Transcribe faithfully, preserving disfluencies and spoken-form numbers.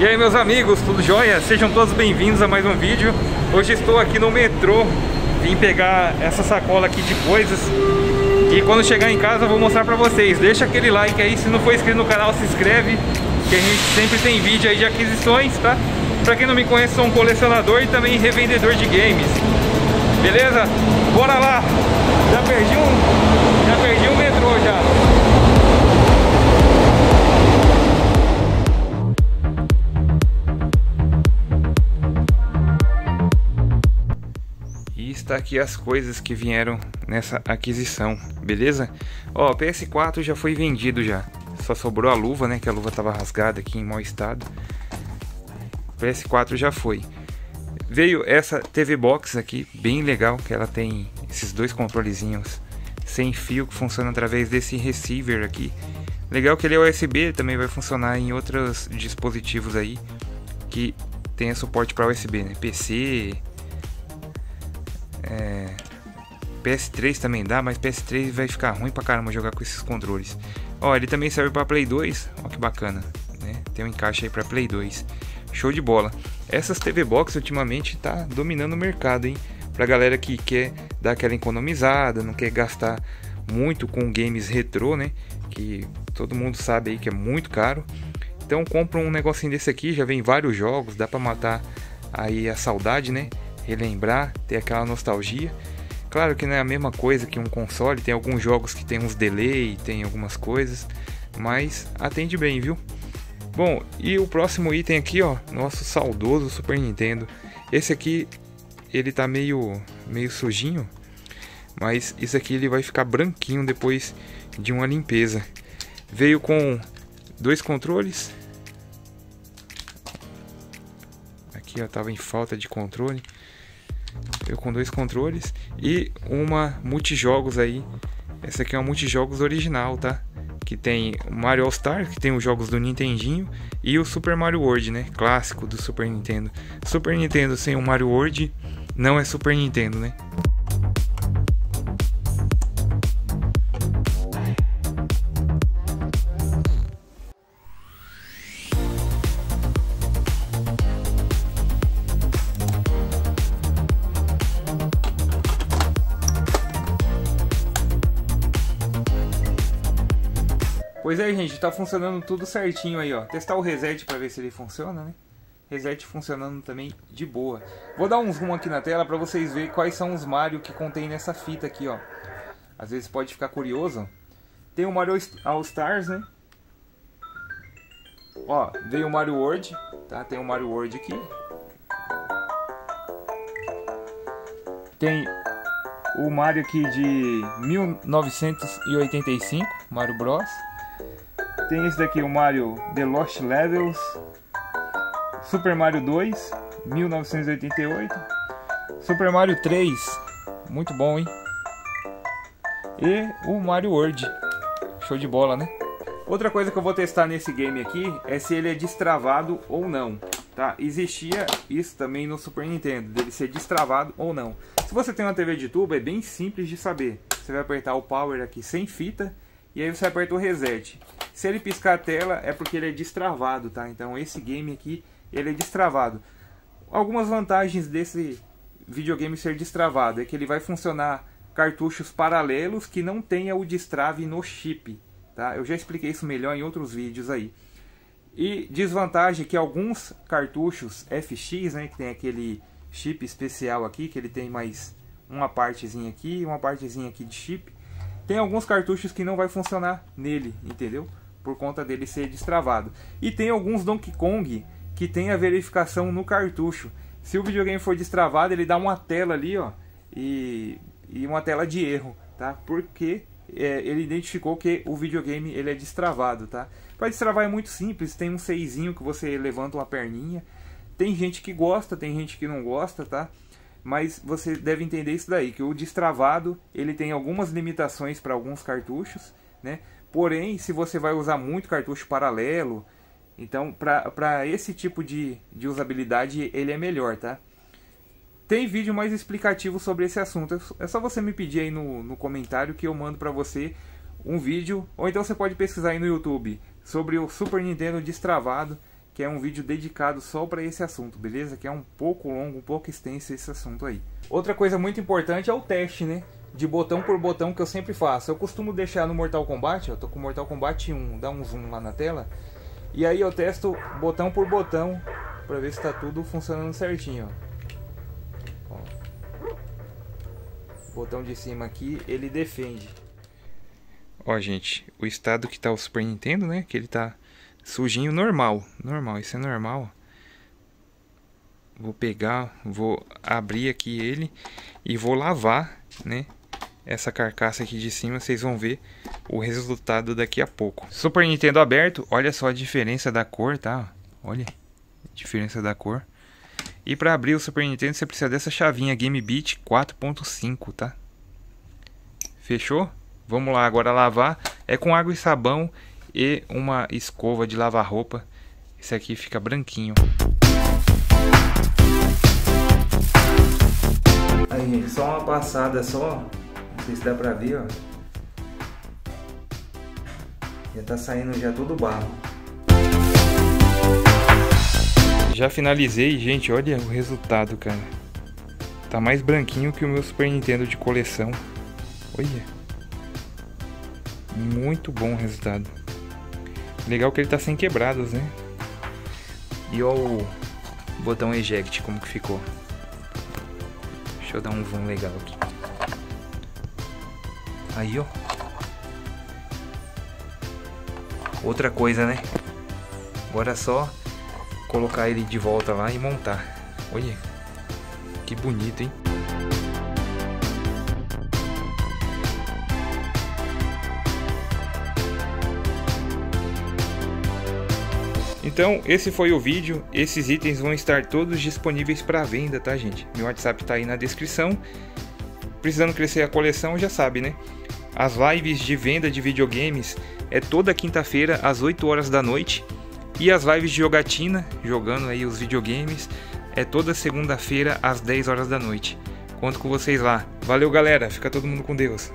E aí, meus amigos, tudo jóia? Sejam todos bem-vindos a mais um vídeo. Hoje estou aqui no metrô, vim pegar essa sacola aqui de coisas e quando chegar em casa eu vou mostrar pra vocês. Deixa aquele like aí, se não for inscrito no canal, se inscreve, que a gente sempre tem vídeo aí de aquisições, tá? Pra quem não me conhece, sou um colecionador e também revendedor de games. Beleza? Bora lá! Já perdi um, já perdi um metrô já. Tá aqui as coisas que vieram nessa aquisição, beleza? Ó, P S quatro já foi vendido já. Só sobrou a luva, né? Que a luva tava rasgada aqui em mau estado. P S quatro já foi. Veio essa T V Box aqui, bem legal, que ela tem esses dois controlezinhos sem fio que funciona através desse receiver aqui. Legal que ele é U S B, também vai funcionar em outros dispositivos aí que tenha suporte para U S B, né? P C. É, P S três também dá, mas P S três vai ficar ruim pra caramba jogar com esses controles. Ó, ele também serve pra Play dois, ó que bacana, né? Tem um encaixe aí pra Play dois. Show de bola. Essas T V Box ultimamente tá dominando o mercado, hein? Pra galera que quer dar aquela economizada, não quer gastar muito com games retrô, né? Que todo mundo sabe aí que é muito caro. Então compra um negocinho desse aqui, já vem vários jogos, dá pra matar aí a saudade, né? Relembrar, ter aquela nostalgia. Claro que não é a mesma coisa que um console, tem alguns jogos que tem uns delay, tem algumas coisas, mas atende bem, viu? Bom, e o próximo item aqui, ó, nosso saudoso Super Nintendo. Esse aqui, ele tá meio, meio sujinho, mas isso aqui ele vai ficar branquinho depois de uma limpeza. Veio com dois controles. Aqui, ó, tava em falta de controle. Eu com dois controles e uma multijogos aí. Essa aqui é uma multijogos original, tá? Que tem o Mario All Star, que tem os jogos do Nintendinho, e o Super Mario World, né? Clássico do Super Nintendo. Super Nintendo sem o Mario World não é Super Nintendo, né? Pois é, gente, tá funcionando tudo certinho aí, ó. Testar o reset pra ver se ele funciona, né? Reset funcionando também de boa. Vou dar um zoom aqui na tela pra vocês verem quais são os Mario que contém nessa fita aqui, ó. Às vezes pode ficar curioso. Tem o Mario All Stars, né? Ó, veio o Mario World, tá? Tem o Mario World aqui. Tem o Mario aqui de mil novecentos e oitenta e cinco, Mario Bros. Tem esse daqui, o Mario The Lost Levels, Super Mario dois, mil novecentos e oitenta e oito, Super Mario três, muito bom, hein? E o Mario World, show de bola, né? Outra coisa que eu vou testar nesse game aqui é se ele é destravado ou não, tá? Existia isso também no Super Nintendo, dele ser destravado ou não. Se você tem uma T V de tubo, é bem simples de saber. Você vai apertar o power aqui sem fita e aí você aperta o reset. Se ele piscar a tela é porque ele é destravado, tá? Então esse game aqui, ele é destravado. Algumas vantagens desse videogame ser destravado é que ele vai funcionar cartuchos paralelos que não tenha o destrave no chip, tá? Eu já expliquei isso melhor em outros vídeos aí. E desvantagem é que alguns cartuchos F X, né, que tem aquele chip especial aqui, que ele tem mais uma partezinha aqui, uma partezinha aqui de chip. Tem alguns cartuchos que não vai funcionar nele, entendeu? Por conta dele ser destravado. E tem alguns Donkey Kong que tem a verificação no cartucho. Se o videogame for destravado, ele dá uma tela ali, ó, e, e uma tela de erro, tá? Porque é, ele identificou que o videogame ele é destravado, tá? Para destravar é muito simples, tem um seisinho que você levanta uma perninha. Tem gente que gosta, tem gente que não gosta, tá? Mas você deve entender isso daí, que o destravado ele tem algumas limitações para alguns cartuchos, né? Porém, se você vai usar muito cartucho paralelo, então para esse tipo de, de usabilidade ele é melhor, tá? Tem vídeo mais explicativo sobre esse assunto, é só você me pedir aí no, no comentário que eu mando para você um vídeo, ou então você pode pesquisar aí no YouTube sobre o Super Nintendo destravado, que é um vídeo dedicado só para esse assunto, beleza? Que é um pouco longo, um pouco extenso esse assunto aí. Outra coisa muito importante é o teste, né? De botão por botão que eu sempre faço. Eu costumo deixar no Mortal Kombat, ó, tô com Mortal Kombat um, dá um zoom lá na tela. E aí eu testo botão por botão para ver se tá tudo funcionando certinho, ó. Ó. O botão de cima aqui, ele defende. Ó, gente, o estado que tá o Super Nintendo, né? Que ele tá sujinho, normal. Normal, isso é normal. Vou pegar, vou abrir aqui ele e vou lavar, né? Essa carcaça aqui de cima, vocês vão ver o resultado daqui a pouco. Super Nintendo aberto, olha só a diferença da cor, tá? Olha a diferença da cor. E para abrir o Super Nintendo, você precisa dessa chavinha Game Beat quatro ponto cinco, tá? Fechou? Vamos lá agora lavar, é com água e sabão e uma escova de lavar roupa. Esse aqui fica branquinho. Aí, gente, só uma passada só, não sei se dá pra ver, ó. Já tá saindo já todo barro. Já finalizei, gente, olha o resultado, cara. Tá mais branquinho que o meu Super Nintendo de coleção. Olha. Muito bom o resultado. Legal que ele tá sem quebrados, né? E ó, o botão eject como que ficou. Deixa eu dar um zoom legal aqui. Aí, ó. Outra coisa, né? Agora é só colocar ele de volta lá e montar. Olha, que bonito, hein? Então, esse foi o vídeo. Esses itens vão estar todos disponíveis para venda, tá, gente? Meu WhatsApp tá aí na descrição. Precisando crescer a coleção, já sabe, né? As lives de venda de videogames é toda quinta-feira às oito horas da noite. E as lives de jogatina, jogando aí os videogames, é toda segunda-feira às dez horas da noite. Conto com vocês lá. Valeu, galera. Fica todo mundo com Deus.